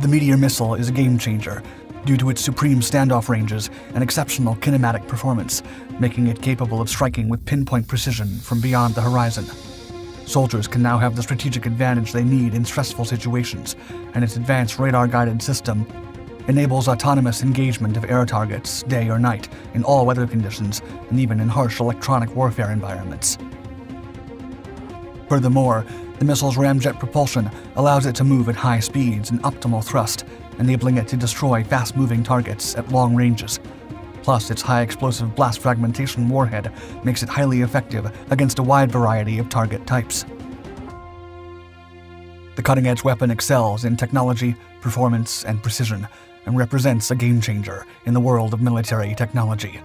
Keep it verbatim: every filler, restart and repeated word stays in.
The Meteor missile is a game changer due to its supreme standoff ranges and exceptional kinematic performance, making it capable of striking with pinpoint precision from beyond the horizon. Soldiers can now have the strategic advantage they need in stressful situations, and its advanced radar-guided system enables autonomous engagement of air targets day or night in all weather conditions and even in harsh electronic warfare environments. Furthermore, the missile's ramjet propulsion allows it to move at high speeds and optimal thrust, enabling it to destroy fast-moving targets at long ranges. Plus, its high-explosive blast fragmentation warhead makes it highly effective against a wide variety of target types. The cutting-edge weapon excels in technology, performance, and precision, and represents a game-changer in the world of military technology.